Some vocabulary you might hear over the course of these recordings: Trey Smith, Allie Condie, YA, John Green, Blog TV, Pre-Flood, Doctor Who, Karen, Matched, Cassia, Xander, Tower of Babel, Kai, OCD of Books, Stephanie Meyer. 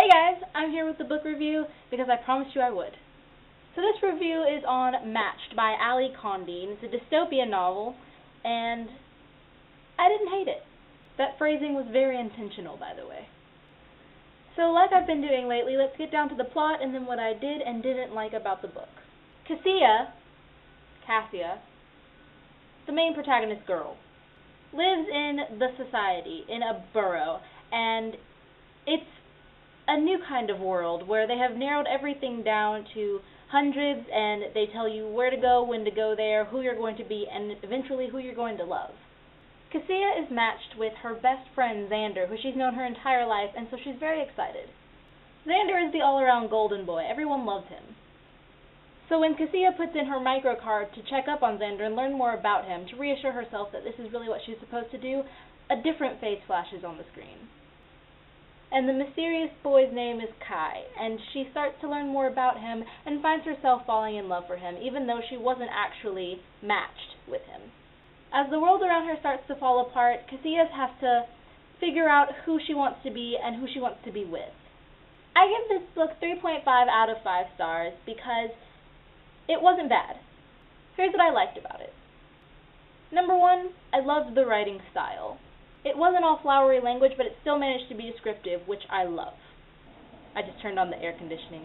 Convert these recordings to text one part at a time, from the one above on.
Hey guys, I'm here with the book review because I promised you I would. So this review is on Matched by Allie Condie, and it's a dystopian novel, and I didn't hate it. That phrasing was very intentional, by the way. So like I've been doing lately, let's get down to the plot and then what I did and didn't like about the book. Cassia, the main protagonist girl, lives in the society, in a borough, and it's a new kind of world where they have narrowed everything down to hundreds, and they tell you where to go, when to go there, who you're going to be, and eventually who you're going to love. Cassia is matched with her best friend Xander, who she's known her entire life, and so she's very excited. Xander is the all-around golden boy. Everyone loves him. So when Cassia puts in her microcard to check up on Xander and learn more about him, to reassure herself that this is really what she's supposed to do, a different face flashes on the screen. And the mysterious boy's name is Kai, and she starts to learn more about him and finds herself falling in love for him, even though she wasn't actually matched with him. As the world around her starts to fall apart, Cassia has to figure out who she wants to be and who she wants to be with. I give this book 3.5 out of 5 stars because it wasn't bad. Here's what I liked about it. Number one, I loved the writing style. It wasn't all flowery language, but it still managed to be descriptive, which I love. I just turned on the air conditioning.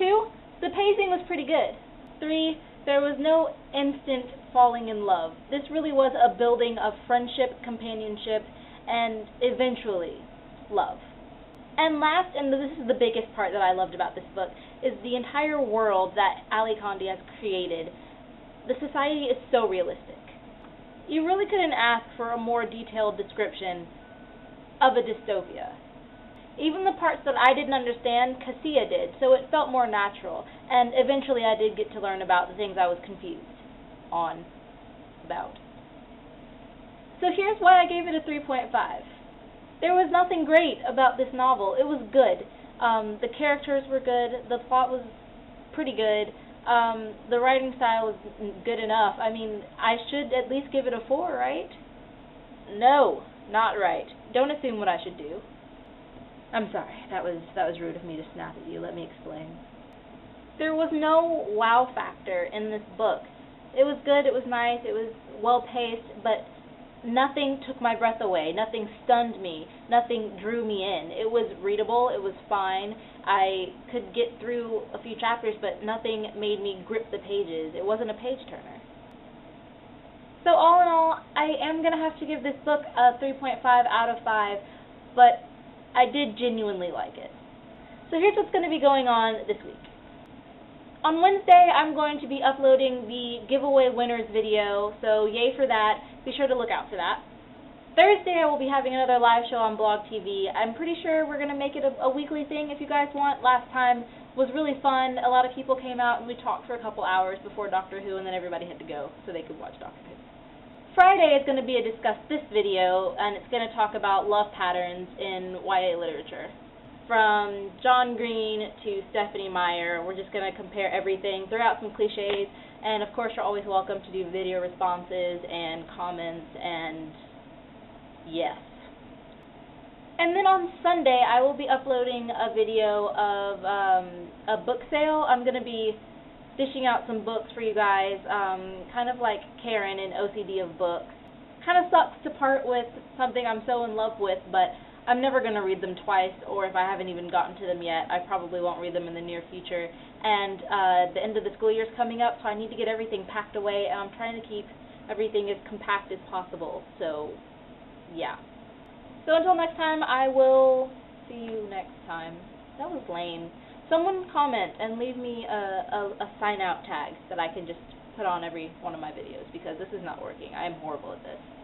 Two, the pacing was pretty good. Three, there was no instant falling in love. This really was a building of friendship, companionship, and eventually, love. And last, and this is the biggest part that I loved about this book, is the entire world that Allie Condie has created. The society is so realistic. You really couldn't ask for a more detailed description of a dystopia. Even the parts that I didn't understand, Cassia did, so it felt more natural, and eventually I did get to learn about the things I was confused on about. So here's why I gave it a 3.5. There was nothing great about this novel. It was good. The characters were good. The plot was pretty good. The writing style was good enough. I mean, I should at least give it a 4, right? No, not right. Don't assume what I should do. I'm sorry. That was rude of me to snap at you. Let me explain. There was no wow factor in this book. It was good. It was nice. It was well-paced, but nothing took my breath away. Nothing stunned me. Nothing drew me in. It was readable. It was fine. I could get through a few chapters, but nothing made me grip the pages. It wasn't a page-turner. So all in all, I am going to have to give this book a 3.5 out of 5, but I did genuinely like it. So here's what's going to be going on this week. On Wednesday, I'm going to be uploading the giveaway winners video, so yay for that. Be sure to look out for that. Thursday, I will be having another live show on Blog TV. I'm pretty sure we're going to make it a weekly thing if you guys want. Last time was really fun. A lot of people came out, and we talked for a couple hours before Doctor Who, and then everybody had to go so they could watch Doctor Who. Friday is going to be a Discuss This video, and it's going to talk about love patterns in YA literature. From John Green to Stephanie Meyer. We're just going to compare everything, throw out some cliches, and of course you're always welcome to do video responses and comments and yes. And then on Sunday I will be uploading a video of a book sale. I'm going to be dishing out some books for you guys, kind of like Karen in OCD of Books. Kind of sucks to part with something I'm so in love with, but I'm never going to read them twice, or if I haven't even gotten to them yet, I probably won't read them in the near future. And the end of the school year is coming up, so I need to get everything packed away, and I'm trying to keep everything as compact as possible. So, yeah. So until next time, I will see you next time. That was lame. Someone comment and leave me a sign-out tag that I can just put on every one of my videos, because this is not working. I am horrible at this.